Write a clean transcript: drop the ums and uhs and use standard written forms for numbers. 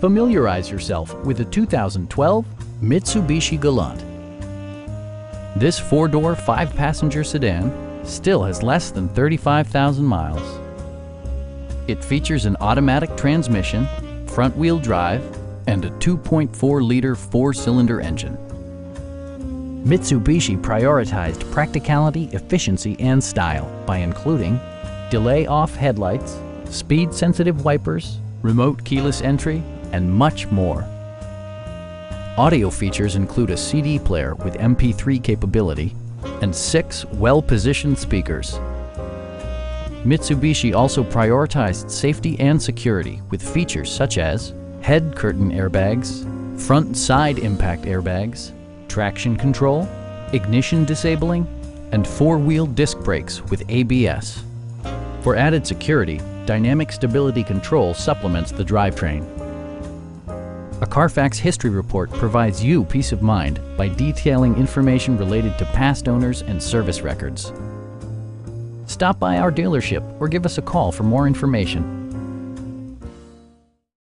Familiarize yourself with the 2012 Mitsubishi Galant. This four-door, five-passenger sedan still has less than 35,000 miles. It features an automatic transmission, front-wheel drive, and a 2.4-liter four-cylinder engine. Mitsubishi prioritized practicality, efficiency, and style by including delay-off headlights, speed-sensitive wipers, remote keyless entry, and much more. Audio features include a CD player with MP3 capability and 6 well-positioned speakers. Mitsubishi also prioritized safety and security with features such as head curtain airbags, front and side impact airbags, traction control, ignition disabling, and four-wheel disc brakes with ABS. For added security, dynamic stability control supplements the drivetrain. A Carfax history report provides you peace of mind by detailing information related to past owners and service records. Stop by our dealership or give us a call for more information.